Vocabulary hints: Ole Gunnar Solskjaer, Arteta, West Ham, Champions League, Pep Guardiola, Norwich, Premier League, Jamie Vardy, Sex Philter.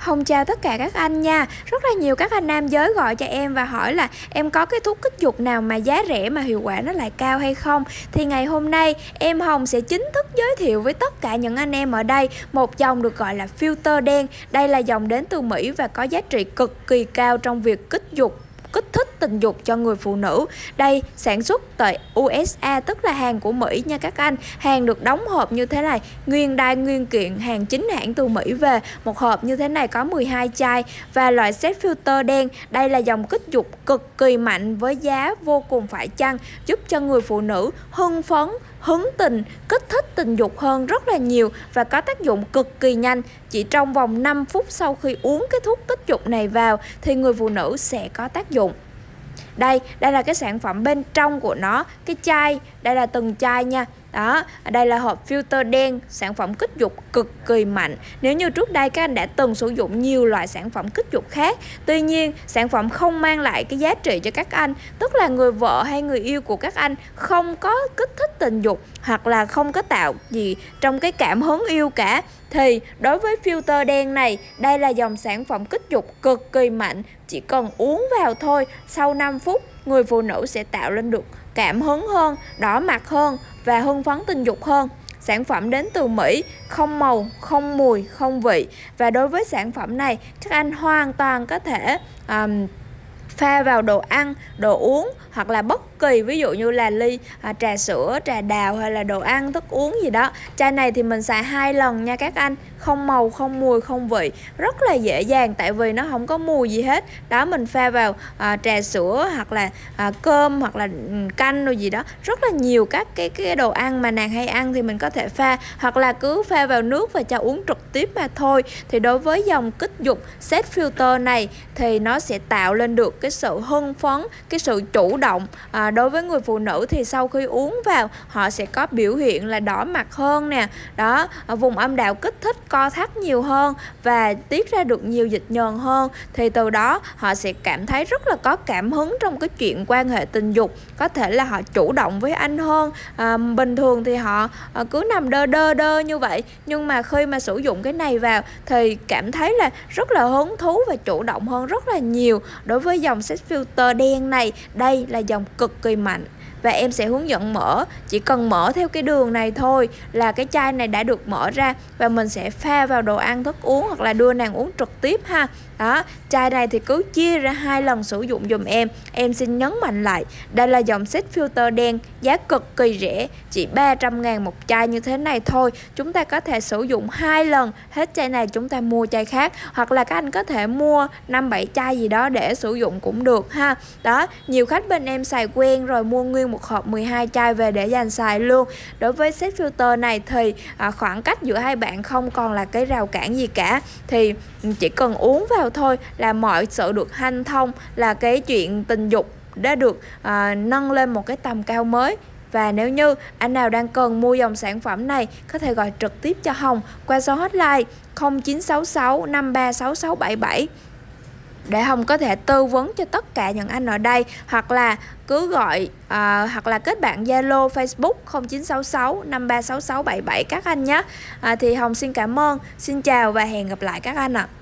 Hồng chào tất cả các anh nha. Rất là nhiều các anh nam giới gọi cho em và hỏi là em có cái thuốc kích dục nào mà giá rẻ mà hiệu quả nó lại cao hay không. Thì ngày hôm nay em Hồng sẽ chính thức giới thiệu với tất cả những anh em ở đây một dòng được gọi là filter đen. Đây là dòng đến từ Mỹ và có giá trị cực kỳ cao trong việc kích dục, kích thích tình dục cho người phụ nữ. Đây sản xuất tại USA, tức là hàng của Mỹ nha các anh. Hàng được đóng hộp như thế này, nguyên đai nguyên kiện, hàng chính hãng từ Mỹ về. Một hộp như thế này có 12 chai. Và loại Sex Philter đen, đây là dòng kích dục cực kỳ mạnh với giá vô cùng phải chăng, giúp cho người phụ nữ hưng phấn, hứng tình, kích thích tình dục hơn rất là nhiều và có tác dụng cực kỳ nhanh. Chỉ trong vòng 5 phút sau khi uống cái thuốc kích dục này vào thì người phụ nữ sẽ có tác dụng. Đây là cái sản phẩm bên trong của nó, cái chai, đây là từng chai nha. Đó, đây là hộp filter đen, sản phẩm kích dục cực kỳ mạnh. Nếu như trước đây các anh đã từng sử dụng nhiều loại sản phẩm kích dục khác, tuy nhiên sản phẩm không mang lại cái giá trị cho các anh, tức là người vợ hay người yêu của các anh không có kích thích tình dục hoặc là không có tạo gì trong cái cảm hứng yêu cả, thì đối với filter đen này, đây là dòng sản phẩm kích dục cực kỳ mạnh. Chỉ cần uống vào thôi, sau 5 phút người phụ nữ sẽ tạo lên được cảm hứng hơn, đỏ mặt hơn và hưng phấn tình dục hơn. Sản phẩm đến từ Mỹ, không màu, không mùi, không vị. Và đối với sản phẩm này, các anh hoàn toàn có thể pha vào đồ ăn, đồ uống hoặc là bất kỳ, ví dụ như là ly trà sữa, trà đào hay là đồ ăn, thức uống gì đó. Chai này thì mình xài 2 lần nha các anh. Không màu, không mùi, không vị, rất là dễ dàng tại vì nó không có mùi gì hết. Đó, mình pha vào trà sữa hoặc là cơm hoặc là canh rồi gì đó. Rất là nhiều các cái đồ ăn mà nàng hay ăn thì mình có thể pha, hoặc là cứ pha vào nước và cho uống trực tiếp mà thôi. Thì đối với dòng kích dục Sex Philter này thì nó sẽ tạo lên được cái sự hưng phấn, cái sự chủ động. Đối với người phụ nữ thì sau khi uống vào họ sẽ có biểu hiện là đỏ mặt hơn nè. Đó, vùng âm đạo kích thích co thắt nhiều hơn và tiết ra được nhiều dịch nhờn hơn, thì từ đó họ sẽ cảm thấy rất là có cảm hứng trong cái chuyện quan hệ tình dục. Có thể là họ chủ động với anh hơn. Bình thường thì họ cứ nằm đơ như vậy, nhưng mà khi mà sử dụng cái này vào thì cảm thấy là rất là hứng thú và chủ động hơn rất là nhiều. Đối với dòng Sex Philter đen này, đây là dòng cực kỳ mạnh. Và em sẽ hướng dẫn mở, chỉ cần mở theo cái đường này thôi là cái chai này đã được mở ra. Và mình sẽ pha vào đồ ăn, thức uống hoặc là đưa nàng uống trực tiếp ha. Đó, chai này thì cứ chia ra 2 lần sử dụng dùm em. Em xin nhấn mạnh lại, đây là dòng Sex Philter đen, giá cực kỳ rẻ, chỉ 300.000 một chai như thế này thôi. Chúng ta có thể sử dụng 2 lần, hết chai này chúng ta mua chai khác, hoặc là các anh có thể mua 5-7 chai gì đó để sử dụng cũng được ha. Đó, nhiều khách bên em xài quen rồi mua nguyên một hộp 12 chai về để dành xài luôn. Đối với Sex Philter này thì khoảng cách giữa hai bạn không còn là cái rào cản gì cả, thì chỉ cần uống vào thôi là mọi sự được hanh thông, là cái chuyện tình dục đã được nâng lên một cái tầm cao mới. Và nếu như anh nào đang cần mua dòng sản phẩm này, có thể gọi trực tiếp cho Hồng qua số hotline 0966 536677 để Hồng có thể tư vấn cho tất cả những anh ở đây, hoặc là cứ gọi hoặc là kết bạn Zalo, Facebook 0966 536677 các anh nhé. Thì Hồng xin cảm ơn, xin chào và hẹn gặp lại các anh ạ.